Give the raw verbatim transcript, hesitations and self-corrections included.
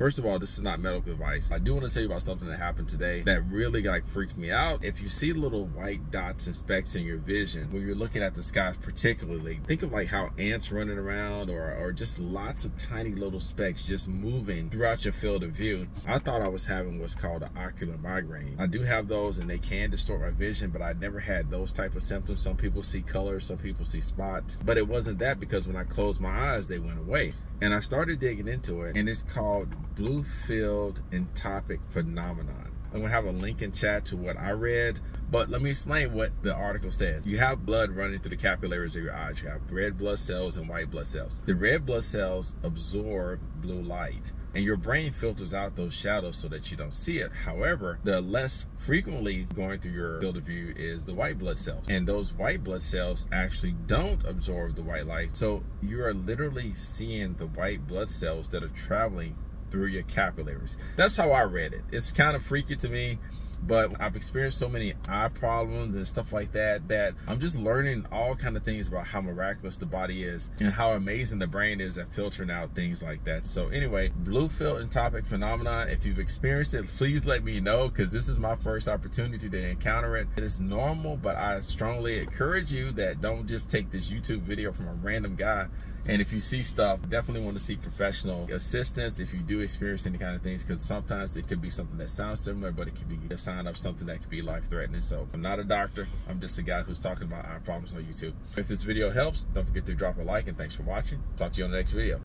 First of all, this is not medical advice. I do want to tell you about something that happened today that really like freaked me out. If you see little white dots and specks in your vision when you're looking at the skies particularly, think of like how ants running around or, or just lots of tiny little specks just moving throughout your field of view. I thought I was having what's called an ocular migraine. I do have those and they can distort my vision, but I never had those type of symptoms. Some people see colors, some people see spots, but it wasn't that because when I closed my eyes, they went away. And I started digging into it, and it's called Blue Field Entopic Phenomenon. I'm gonna have a link in chat to what I read, but let me explain what the article says. You have blood running through the capillaries of your eyes. You have red blood cells and white blood cells. The red blood cells absorb blue light, and your brain filters out those shadows so that you don't see it. However, the less frequently going through your field of view is the white blood cells, and those white blood cells actually don't absorb the white light. So you are literally seeing the white blood cells that are traveling through your capillaries. That's how I read it. It's kind of freaky to me, but I've experienced so many eye problems and stuff like that that I'm just learning all kind of things about how miraculous the body is and how amazing the brain is at filtering out things like that. So anyway, Blue Field Entopic Phenomenon, if you've experienced it, please let me know, because this is my first opportunity to encounter it. It is normal, but I strongly encourage you that don't just take this YouTube video from a random guy. And if you see stuff, definitely want to seek professional assistance if you do experience any kind of things, because sometimes it could be something that sounds similar, but it could be a sign of something that could be life-threatening. So I'm not a doctor. I'm just a guy who's talking about eye problems on YouTube. If this video helps, don't forget to drop a like, and thanks for watching. Talk to you on the next video.